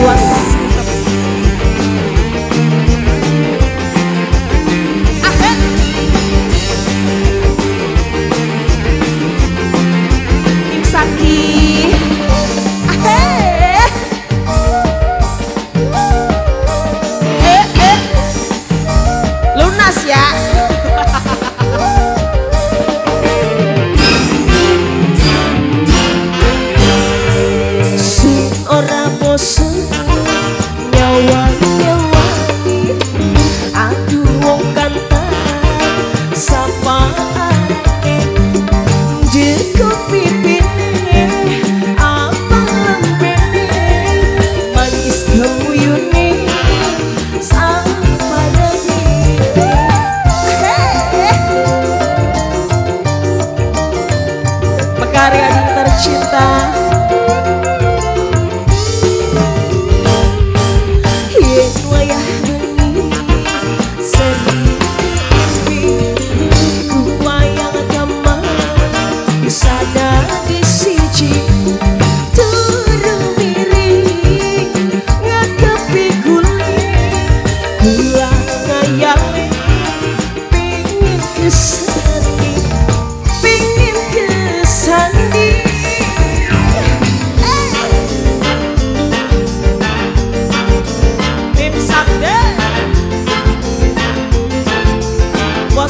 luas.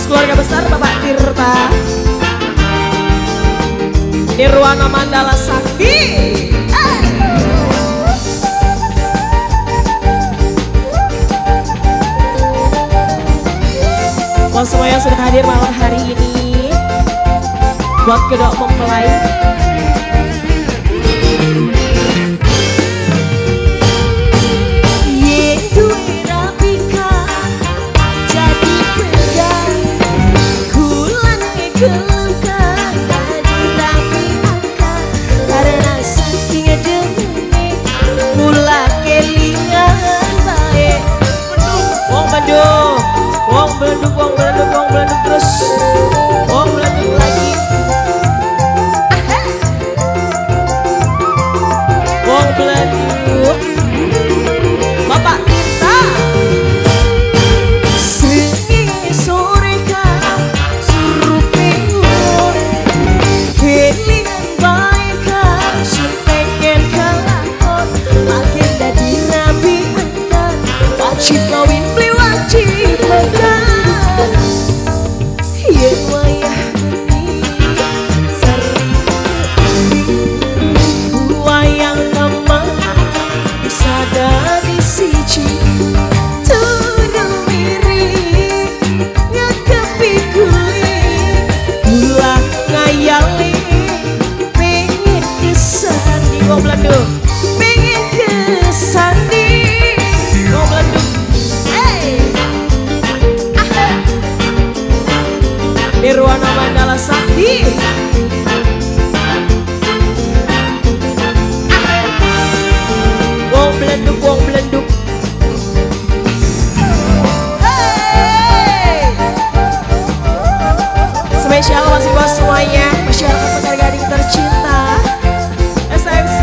Keluarga besar Bapak Tirta, Nirwana Mandala Sakti. Buat semua yang sudah hadir malam hari ini, buat kedok mempelai, wong beleduk terus, wong beleduk lagi, wong beleduk Bapak Tirta. Sengi sore kan suruh pengur, kelingan baik kan supengen kalakon, makin jadi rabi angkat, wajib kawin beli wajib angkat. Nirwana Mandala Sakti. Wong beleduk, wong beleduk. Hey. Spesial masih buat semuanya masyarakat Pekan Gading tercinta SMC.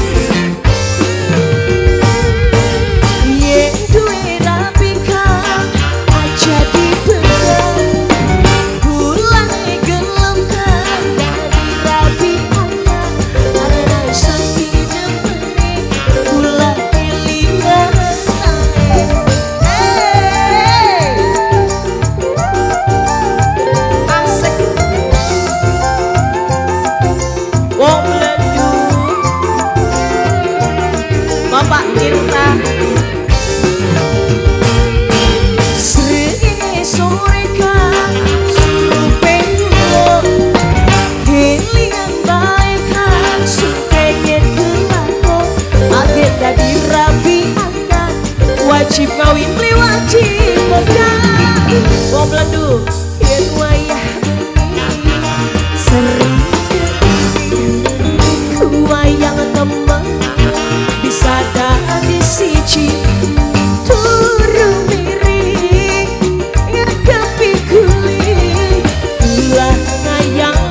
Wajib kawin beli wajib modal. Wong beleduk yen wayah sering wayang temen bisa dari siji turu miring ngadepi guling ulah ngayang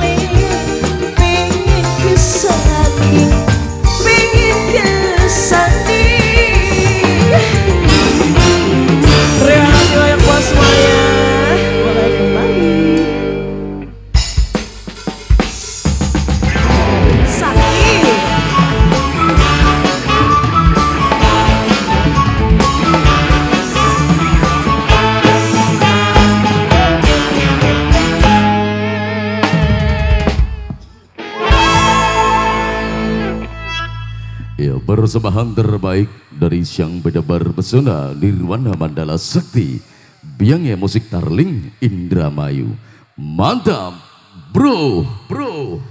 pengen Ya, persembahan terbaik dari Siang Bedabar Pesona Nirwana Mandala Sakti, biangnya musik Tarling Indramayu. Mantap, bro.